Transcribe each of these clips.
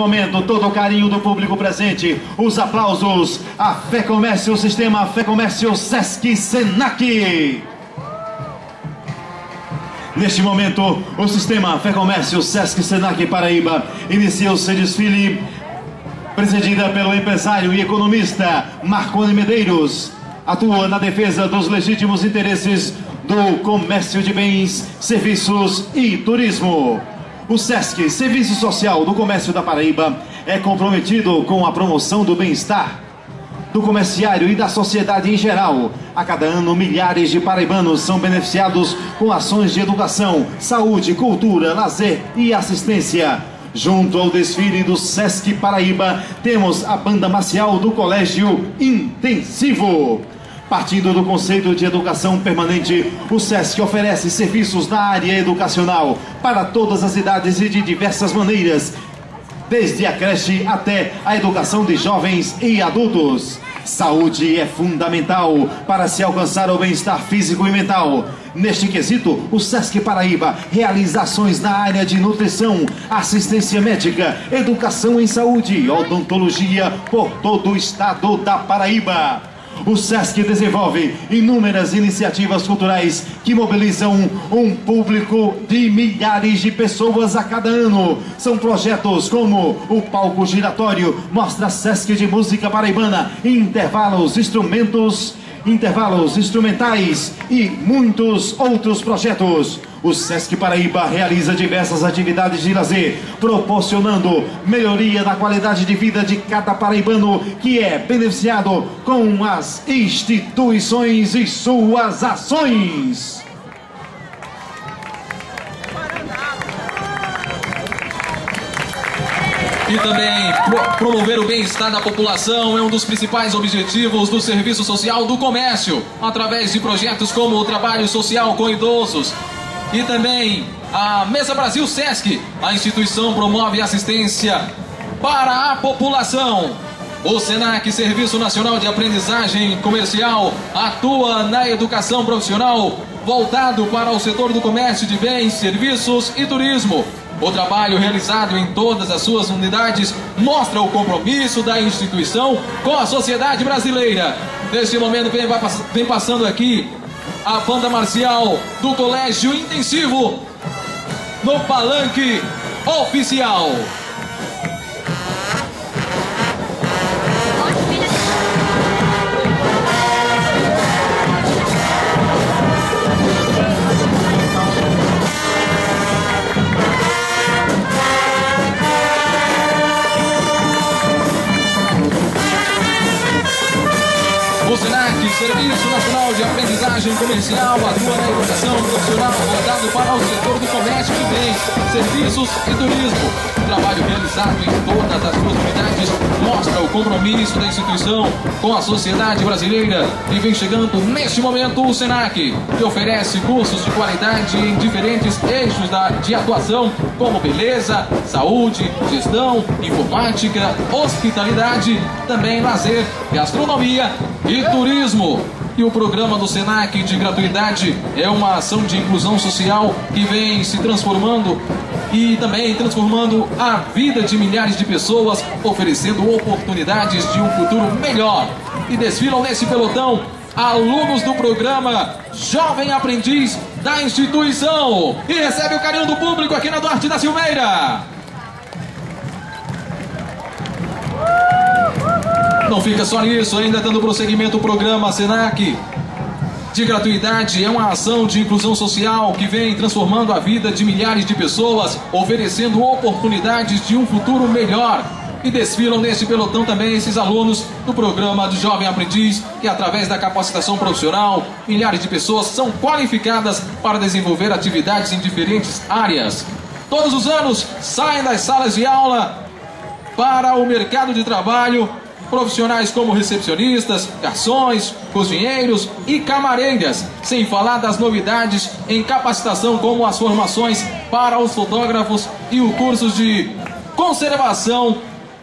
Momento, todo o carinho do público presente, os aplausos a Fecomércio, o sistema Fecomércio Sesc Senac. Neste momento, o sistema Fecomércio Sesc Senac Paraíba inicia o seu desfile, presidida pelo empresário e economista Marconi Medeiros. Atua na defesa dos legítimos interesses do comércio de bens, serviços e turismo. O SESC, Serviço Social do Comércio da Paraíba, é comprometido com a promoção do bem-estar do comerciário e da sociedade em geral. A cada ano, milhares de paraibanos são beneficiados com ações de educação, saúde, cultura, lazer e assistência. Junto ao desfile do SESC Paraíba, temos a banda marcial do Colégio Intensivo. Partindo do conceito de educação permanente, o SESC oferece serviços na área educacional para todas as idades e de diversas maneiras, desde a creche até a educação de jovens e adultos. Saúde é fundamental para se alcançar o bem-estar físico e mental. Neste quesito, o SESC Paraíba realiza ações na área de nutrição, assistência médica, educação em saúde, odontologia por todo o estado da Paraíba. O SESC desenvolve inúmeras iniciativas culturais que mobilizam um público de milhares de pessoas a cada ano. São projetos como o Palco Giratório, Mostra Sesc de Música Paraibana, intervalos instrumentais e muitos outros projetos. O SESC Paraíba realiza diversas atividades de lazer, proporcionando melhoria na qualidade de vida de cada paraibano que é beneficiado com as instituições e suas ações. E também promover o bem-estar da população é um dos principais objetivos do Serviço Social do Comércio, através de projetos como o trabalho social com idosos e também a Mesa Brasil Sesc. A instituição promove assistência para a população. O SENAC, Serviço Nacional de Aprendizagem Comercial, atua na educação profissional voltado para o setor do comércio de bens, serviços e turismo. O trabalho realizado em todas as suas unidades mostra o compromisso da instituição com a sociedade brasileira. Neste momento vem passando aqui a banda marcial do Colégio Intensivo no palanque oficial. Serviço Nacional de Aprendizagem Comercial atua na educação profissional voltado para o setor do comércio de bens, serviços e turismo. O trabalho realizado em todas as suas unidades mostra o compromisso da instituição com a sociedade brasileira e vem chegando neste momento o SENAC, que oferece cursos de qualidade em diferentes eixos de atuação, como beleza, saúde, gestão, informática, hospitalidade, também lazer, gastronomia e turismo. E o programa do SENAC de gratuidade é uma ação de inclusão social que vem se transformando e também transformando a vida de milhares de pessoas, oferecendo oportunidades de um futuro melhor. E desfilam nesse pelotão alunos do programa Jovem Aprendiz da instituição e recebe o carinho do público aqui na Duarte da Silveira. Não fica só nisso, ainda dando prosseguimento ao programa SENAC de gratuidade, é uma ação de inclusão social que vem transformando a vida de milhares de pessoas, oferecendo oportunidades de um futuro melhor. E desfilam neste pelotão também esses alunos do programa do Jovem Aprendiz, que através da capacitação profissional, milhares de pessoas são qualificadas para desenvolver atividades em diferentes áreas. Todos os anos saem das salas de aula para o mercado de trabalho profissionais como recepcionistas, garçons, cozinheiros e camareiras, sem falar das novidades em capacitação como as formações para os fotógrafos e o curso de conservação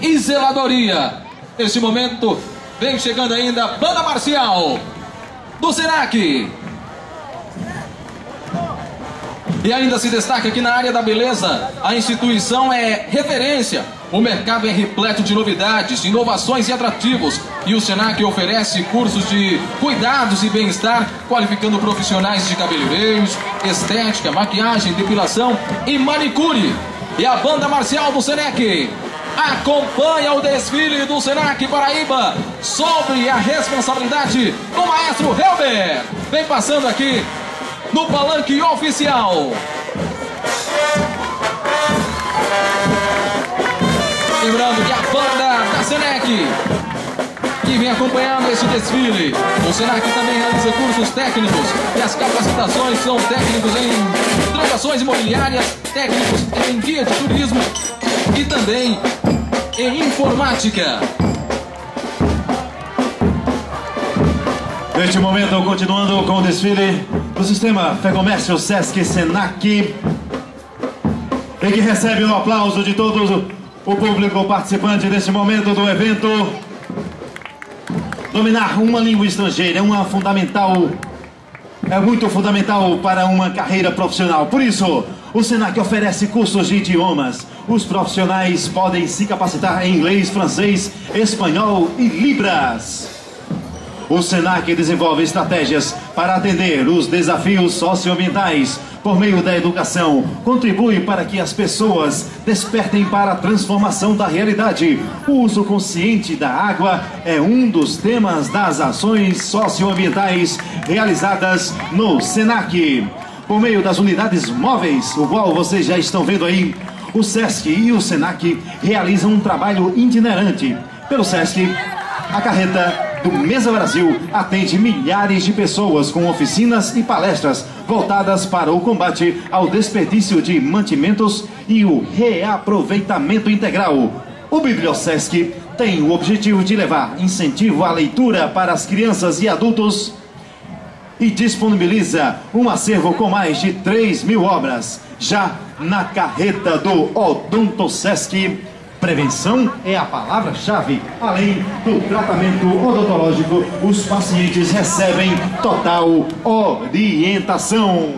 e zeladoria. Neste momento vem chegando ainda a banda marcial do SENAC. E ainda se destaca aqui na área da beleza, a instituição é referência O mercado é repleto de novidades, inovações e atrativos. E o SENAC oferece cursos de cuidados e bem-estar, qualificando profissionais de cabeleireiros, estética, maquiagem, depilação e manicure. E a banda marcial do SENAC acompanha o desfile do SENAC Paraíba sobre a responsabilidade do maestro Helber. Vem passando aqui no palanque oficial. Lembrando que a banda da SENAC, que vem acompanhando este desfile. O SENAC também realiza cursos técnicos e as capacitações são técnicos em transações imobiliárias, técnicos em guia de turismo e também em informática. Neste momento, continuando com o desfile do sistema Fecomércio Sesc SENAC, e que recebe um aplauso de todos o público participante deste momento do evento. Dominar uma língua estrangeira é muito fundamental para uma carreira profissional. Por isso, o SENAC oferece cursos de idiomas. Os profissionais podem se capacitar em inglês, francês, espanhol e libras. O SENAC desenvolve estratégias para atender os desafios socioambientais por meio da educação. Contribui para que as pessoas despertem para a transformação da realidade. O uso consciente da água é um dos temas das ações socioambientais realizadas no SENAC. Por meio das unidades móveis, o qual vocês já estão vendo aí, o SESC e o SENAC realizam um trabalho itinerante. Pelo SESC, a carreta do Mesa Brasil atende milhares de pessoas com oficinas e palestras voltadas para o combate ao desperdício de mantimentos e o reaproveitamento integral. O Bibliosesc tem o objetivo de levar incentivo à leitura para as crianças e adultos e disponibiliza um acervo com mais de 3.000 obras. Já na carreta do Odonto Sesc, prevenção é a palavra-chave. Além do tratamento odontológico, os pacientes recebem total orientação.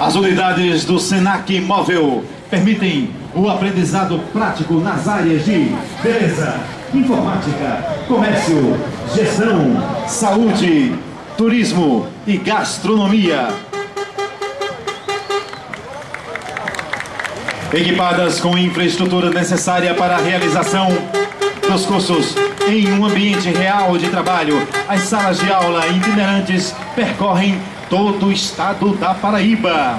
As unidades do SENAC Móvel permitem o aprendizado prático nas áreas de beleza, informática, comércio, gestão, saúde, turismo e gastronomia. Equipadas com infraestrutura necessária para a realização dos cursos em um ambiente real de trabalho, as salas de aula itinerantes percorrem todo o estado da Paraíba.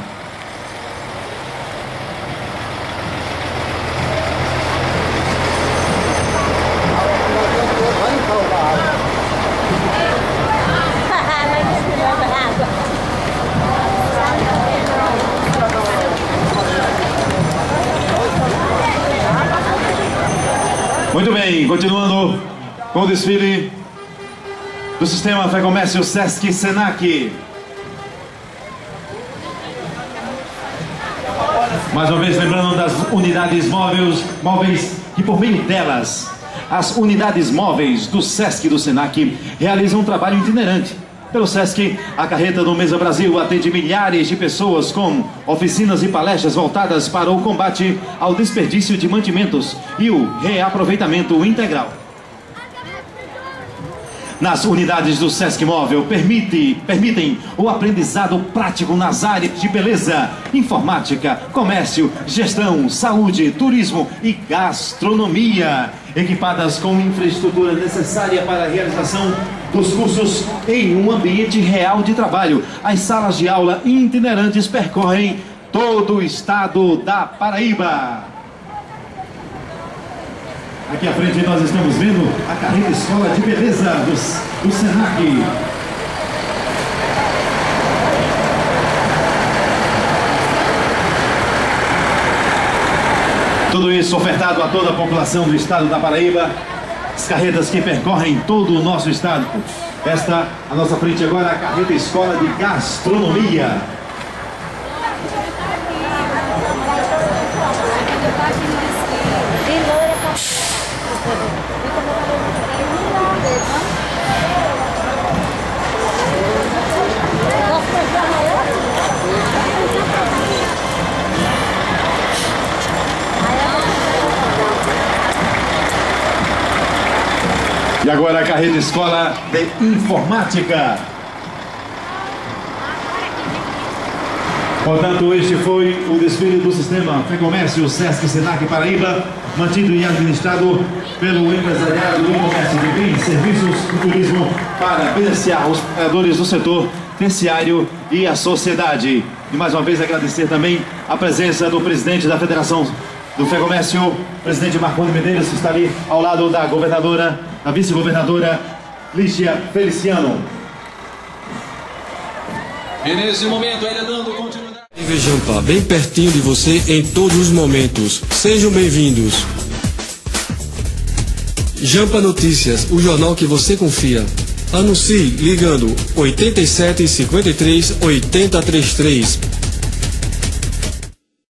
Muito bem, continuando com o desfile do sistema Fecomércio Sesc SENAC. Mais uma vez lembrando das unidades móveis que por meio delas, as unidades móveis do Sesc e do SENAC realizam um trabalho itinerante. Pelo SESC, a carreta do Mesa Brasil atende milhares de pessoas com oficinas e palestras voltadas para o combate ao desperdício de mantimentos e o reaproveitamento integral. Nas unidades do SESC Móvel permitem o aprendizado prático nas áreas de beleza, informática, comércio, gestão, saúde, turismo e gastronomia. Equipadas com infraestrutura necessária para a realização dos cursos em um ambiente real de trabalho, as salas de aula itinerantes percorrem todo o estado da Paraíba. Aqui à frente nós estamos vendo a carreta escola de beleza do SENAC. Tudo isso ofertado a toda a população do estado da Paraíba. As carretas que percorrem todo o nosso estado. Esta, à nossa frente agora, a carreta escola de gastronomia. E agora a carreira escola de informática. Portanto, este foi o desfile do sistema Fecomércio, Sesc, Senac, Paraíba, mantido e administrado pelo empresariado do comércio de bens, serviços e turismo para beneficiar os trabalhadores do setor terciário e a sociedade. E mais uma vez agradecer também a presença do presidente da Federação do Fecomércio, o presidente Marconi Medeiros, que está ali ao lado da governadora, da vice-governadora Lígia Feliciano. E nesse momento, ainda dando continuidade. TV Jampa, bem pertinho de você em todos os momentos. Sejam bem-vindos. Jampa Notícias, o jornal que você confia. Anuncie ligando 87 53 80 33.